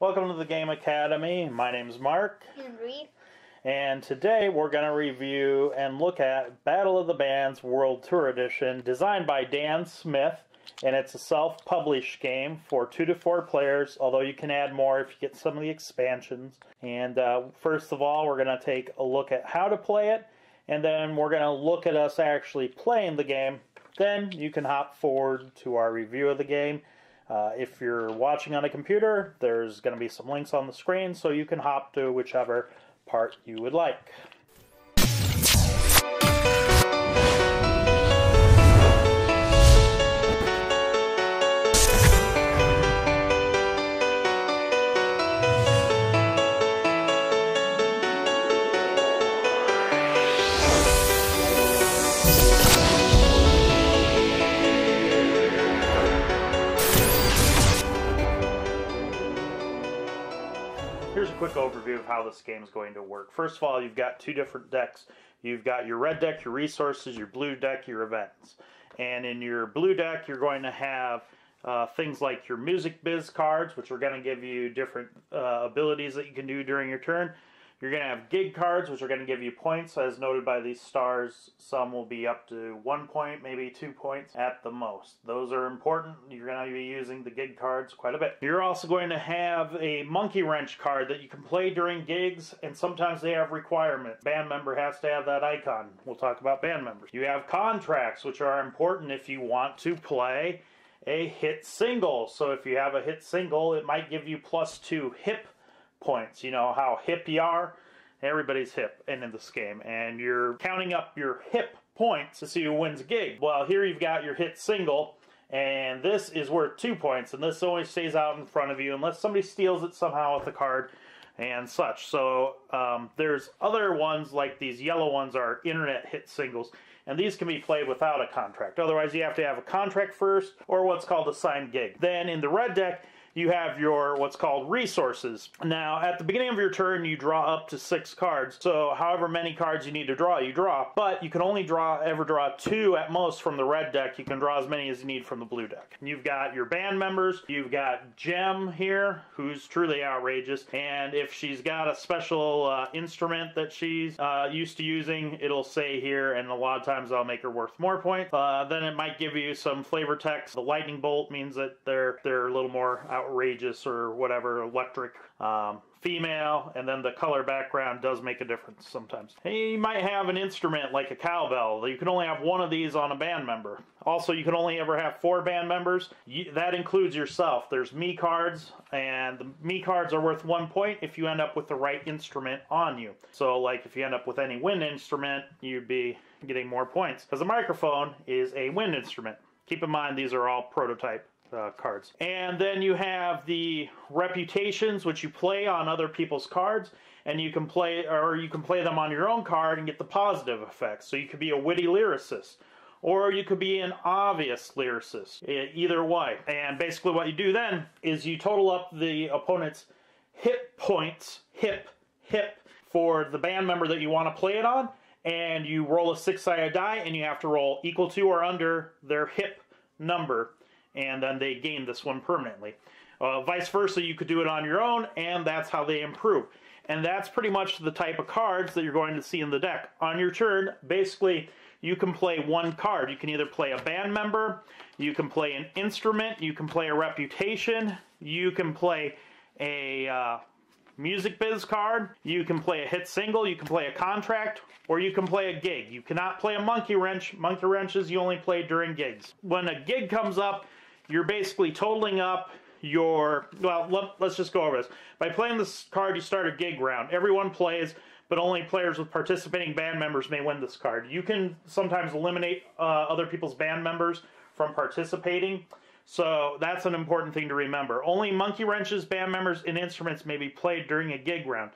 Welcome to the Game Academy. My name's Mark. And Reed. And today we're going to review and look at Battle of the Bands World Tour Edition, designed by Dan Smith, and it's a self-published game for 2 to 4 players, although you can add more if you get some of the expansions. And first of all, we're going to take a look at how to play it, and then we're going to look at us actually playing the game. Then you can hop forward to our review of the game. If you're watching on a computer, there's going to be some links on the screen, so you can hop to whichever part you would like. Quick overview of how this game is going to work. First of all, you've got 2 different decks. You've got your red deck, your resources, your blue deck, your events. And in your blue deck, you're going to have things like your music biz cards, which are going to give you different abilities that you can do during your turn. You're going to have gig cards, which are going to give you points. As noted by these stars, some will be up to 1 point, maybe 2 points at the most. Those are important. You're going to be using the gig cards quite a bit. You're also going to have a monkey wrench card that you can play during gigs, and sometimes they have requirements. Band member has to have that icon. We'll talk about band members. You have contracts, which are important if you want to play a hit single. So if you have a hit single, it might give you +2 hip points. You know how hip you are? Everybody's hip and in this game, and you're counting up your hip points to see who wins a gig. Well, here you've got your hit single, and this is worth 2 points, and this always stays out in front of you unless somebody steals it somehow with the card and such. So there's other ones, like these yellow ones are internet hit singles, and these can be played without a contract. Otherwise you have to have a contract first, or what's called a signed gig. Then in the red deck, you have your what's called resources. Now, at the beginning of your turn, you draw up to 6 cards. So however many cards you need to draw, you draw. But you can only ever draw 2 at most from the red deck. You can draw as many as you need from the blue deck. You've got your band members. You've got Jem here, who's truly outrageous. And if she's got a special instrument that she's used to using, it'll say here, and a lot of times I'll make her worth more points. Then it might give you some flavor text. The lightning bolt means that they're a little more outrageous or whatever, electric, female, and then the color background does make a difference sometimes. And you might have an instrument like a cowbell. You can only have 1 of these on a band member. Also, you can only ever have 4 band members. That includes yourself. There's me cards, and the me cards are worth 1 point if you end up with the right instrument on you. So, like, if you end up with any wind instrument, you'd be getting more points, because the microphone is a wind instrument. Keep in mind, these are all prototype cards. And then you have the reputations, which you play on other people's cards, and you can play, or you can play them on your own card and get the positive effects. So you could be a witty lyricist, or you could be an obvious lyricist, either way. And basically what you do then is you total up the opponent's hip points, hip, for the band member that you want to play it on, and you roll a 6-sided die, and you have to roll equal to or under their hip number, and then they gain this one permanently. Vice versa, you could do it on your own, and that's how they improve. And that's pretty much the type of cards that you're going to see in the deck. On your turn, basically, you can play 1 card. You can either play a band member, you can play an instrument, you can play a reputation, you can play a music biz card, you can play a hit single, you can play a contract, or you can play a gig. You cannot play a monkey wrench. Monkey wrenches you only play during gigs. When a gig comes up, you're basically totaling up your, well, let's just go over this. By playing this card, you start a gig round. Everyone plays, but only players with participating band members may win this card. You can sometimes eliminate other people's band members from participating, so that's an important thing to remember. Only monkey wrenches, band members, and instruments may be played during a gig round.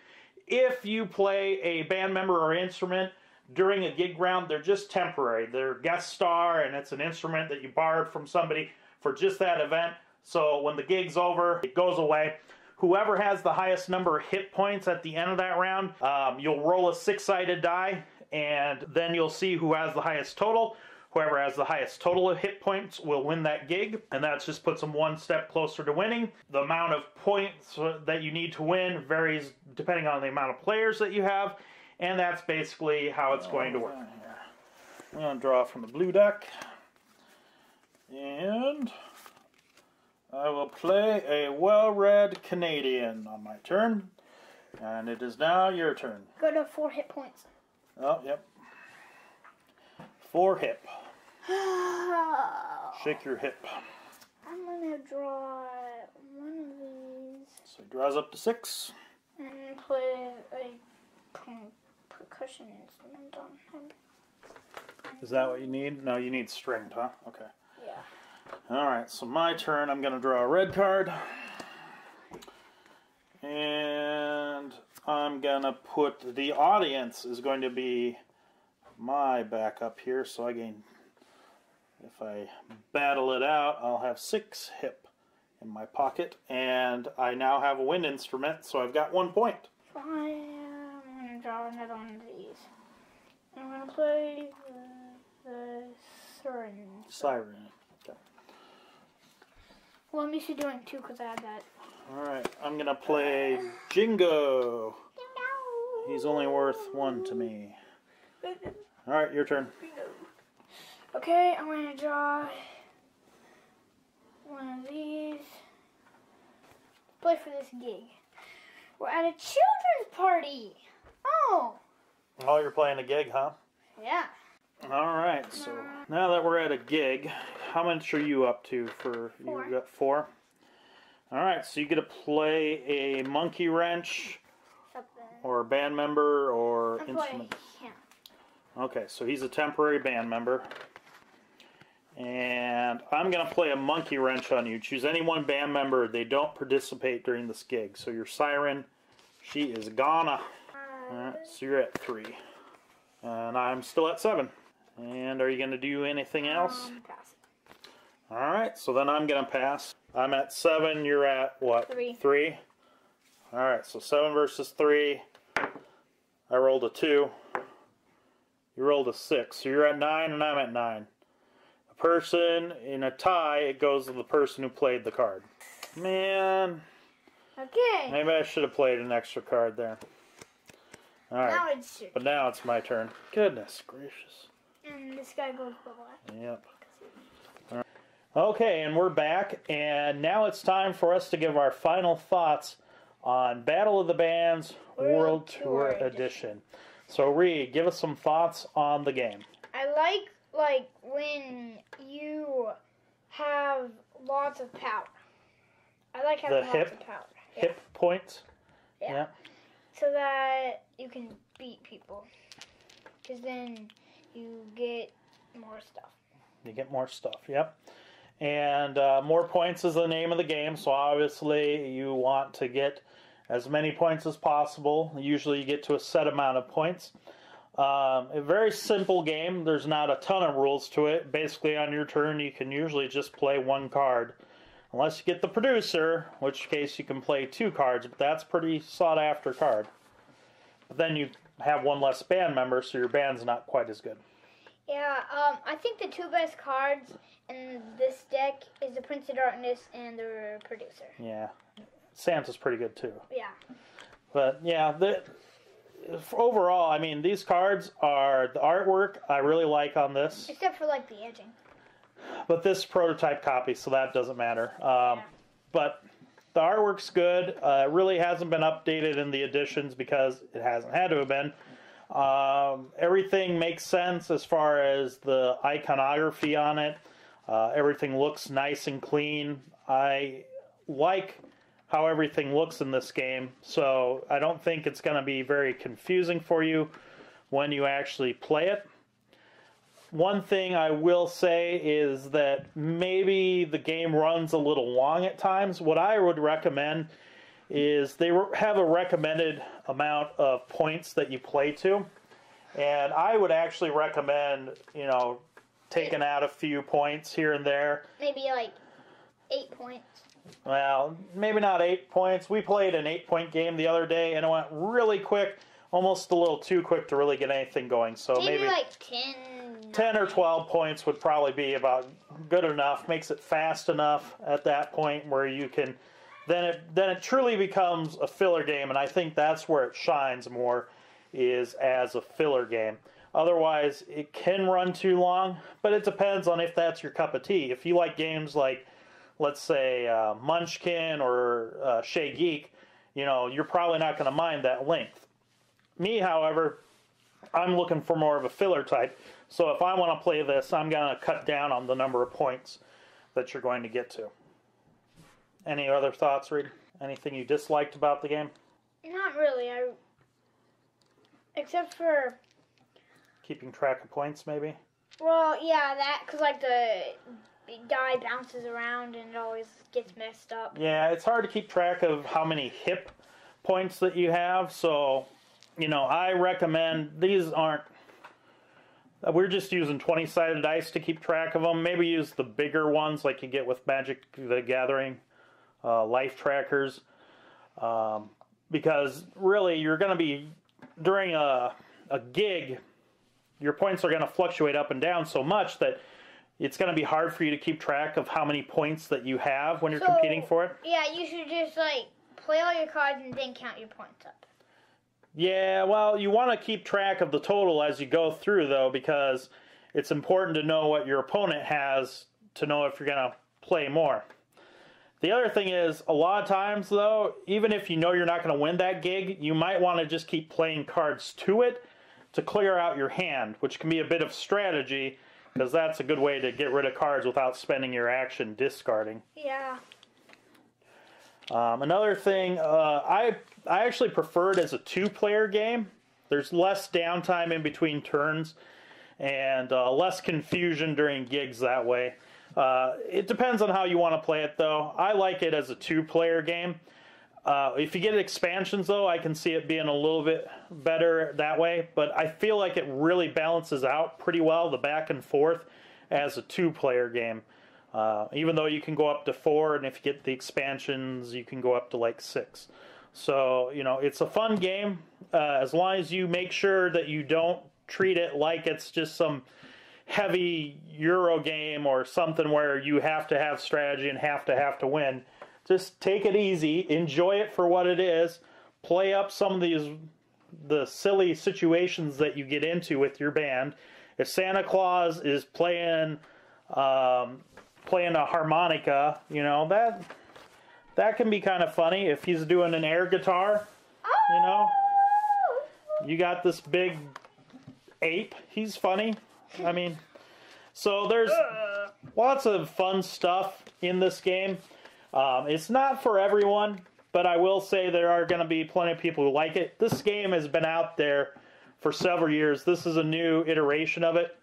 If you play a band member or instrument during a gig round, they're just temporary. They're guest star, and it's an instrument that you borrowed from somebody for just that event. So when the gig's over, it goes away. Whoever has the highest number of hit points at the end of that round, you'll roll a 6-sided die, and then you'll see who has the highest total. Whoever has the highest total of hit points will win that gig, and that just puts them one step closer to winning. The amount of points that you need to win varies depending on the amount of players that you have, and that's basically how it's going to work. I'm going to draw from the blue deck, and I will play a well-read Canadian on my turn, and it is now your turn. Go to 4 hit points. Oh, yep. 4 hip. Shake your hip. I'm going to draw one of these. So he draws up to 6. And play a percussion instrument on him. Is that what you need? No, you need stringed, huh? Okay. Yeah. Alright, so my turn. I'm going to draw a red card. And I'm going to put the audience is going to be my back up here, so I gain, if I battle it out, I'll have 6 hip in my pocket, and I now have a wind instrument, so I've got 1 point. I'm going to draw another one of these. I'm going to play the siren. Siren, okay. Well, I'm used to doing 2 because I had that. Alright, I'm going to play Jingo. Jingo! He's only worth 1 to me. Alright, your turn. Okay, I'm going to draw one of these. Play for this gig. We're at a children's party. Oh! Oh, you're playing a gig, huh? Yeah. Alright, so now that we're at a gig, how much are you up to for... 4. You got 4? Alright, so you get to play a monkey wrench, something, or a band member, or instrument. Yeah. Okay, so he's a temporary band member. And I'm going to play a monkey wrench on you. Choose any one band member. They don't participate during this gig. So your siren, she is gone. Alright, so you're at 3. And I'm still at 7. And are you going to do anything else? Pass. Alright, so then I'm going to pass. I'm at 7. You're at what? 3. Alright, so 7 versus 3. I rolled a 2. You rolled a 6, so you're at 9 and I'm at 9. A person in a tie, it goes to the person who played the card. Man. Okay. Maybe I should have played an extra card there. Alright. Now it's your turn. But now it's my turn. Goodness gracious. And this guy goes black. Yep. All right. Okay, and we're back. And now it's time for us to give our final thoughts on Battle of the Bands World Tour Edition. So, Reed, give us some thoughts on the game. I like when you have lots of power. I like having lots of power. Yeah. Hip points. Yeah. So that you can beat people. Because then you get more stuff. You get more stuff, yep. And more points is the name of the game, so obviously you want to get as many points as possible. Usually you get to a set amount of points. A very simple game. There's not a ton of rules to it. Basically on your turn you can usually just play 1 card. Unless you get the producer, in which case you can play 2 cards, but that's a pretty sought after card. But then you have 1 less band member, so your band's not quite as good. Yeah, I think the 2 best cards in this deck is the Prince of Darkness and the producer. Yeah. Santa's pretty good too. Yeah. But yeah, overall, I mean, these cards are the artwork I really like on this. Except for like the edging. But this is prototype copy, so that doesn't matter. Yeah. But the artwork's good. It really hasn't been updated in the editions because it hasn't had to have been. Everything makes sense as far as the iconography on it. Everything looks nice and clean. I like how everything looks in this game, so I don't think it's going to be very confusing for you when you actually play it. One thing I will say is that maybe the game runs a little long at times. What I would recommend is they have a recommended amount of points that you play to, and I would actually recommend, you know, taking out a few points here and there. Maybe like 8 points. Well, maybe not 8 points. We played an 8-point game the other day, and it went really quick, almost a little too quick to really get anything going. So maybe like 10. 10 or 12 points would probably be about good enough. Makes it fast enough at that point where you can... Then it truly becomes a filler game, and I think that's where it shines more, is as a filler game. Otherwise, it can run too long, but it depends on if that's your cup of tea. If you like games like, let's say, Munchkin or Shea Geek, you know, you're probably not going to mind that length. Me, however, I'm looking for more of a filler type, so if I want to play this, I'm going to cut down on the number of points that you're going to get to. Any other thoughts, Reed? Anything you disliked about the game? Not really. Except for... keeping track of points, maybe? Well, yeah, that, because, like, the die bounces around and it always gets messed up. Yeah, it's hard to keep track of how many hip points that you have, so, you know, I recommend, these aren't... We're just using 20-sided dice to keep track of them. Maybe use the bigger ones, like you get with Magic: The Gathering, life trackers, because really you're going to be... during a gig, your points are going to fluctuate up and down so much that it's going to be hard for you to keep track of how many points that you have when you're competing for it. Yeah, you should just, like, play all your cards and then count your points up. Yeah, well, you want to keep track of the total as you go through, though, because it's important to know what your opponent has to know if you're going to play more. The other thing is, a lot of times, though, even if you know you're not going to win that gig, you might want to just keep playing cards to it to clear out your hand, which can be a bit of strategy, because that's a good way to get rid of cards without spending your action discarding. Yeah. Another thing, I actually prefer it as a two-player game. There's less downtime in between turns and less confusion during gigs that way. It depends on how you want to play it, though. I like it as a two-player game. If you get expansions, though, I can see it being a little bit better that way. But I feel like it really balances out pretty well, the back and forth, as a two-player game. Even though you can go up to 4, and if you get the expansions, you can go up to, like, 6. So, you know, it's a fun game, as long as you make sure that you don't treat it like it's just some... heavy Euro game or something where you have to have strategy and have to win. Just take it easy, enjoy it for what it is, play up some of the silly situations that you get into with your band. If Santa Claus is playing a harmonica, you know, that can be kind of funny. If he's doing an air guitar, you know, you got this big ape, he's funny. I mean, so there's lots of fun stuff in this game. It's not for everyone, but I will say there are going to be plenty of people who like it. This game has been out there for several years. This is a new iteration of it,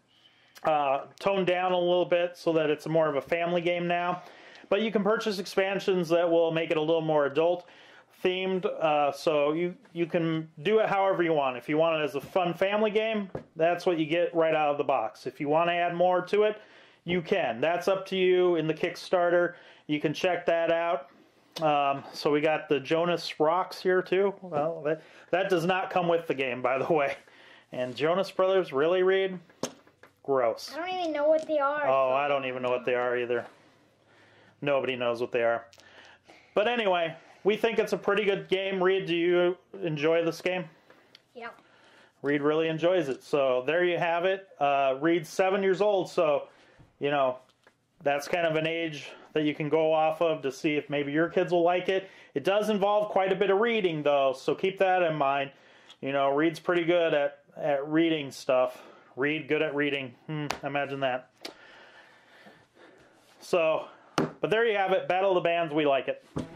toned down a little bit so that it's more of a family game now. But you can purchase expansions that will make it a little more adult themed, so you can do it however you want. If you want it as a fun family game, that's what you get right out of the box. If you want to add more to it, you can. That's up to you in the Kickstarter. You can check that out. So we got the Jonas Rocks here too. Well, that does not come with the game, by the way. And Jonas Brothers, really, Reed? Gross. I don't even know what they are. Oh, so I don't even know what they are either. Nobody knows what they are. But anyway... we think it's a pretty good game. Reed, do you enjoy this game? Yeah. Reed really enjoys it. So there you have it. Reed's 7 years old, so, you know, that's kind of an age that you can go off of to see if maybe your kids will like it. It does involve quite a bit of reading, though, so keep that in mind. You know, Reed's pretty good at reading stuff. Reed, good at reading. Imagine that. So, but there you have it. Battle of the Bands, we like it.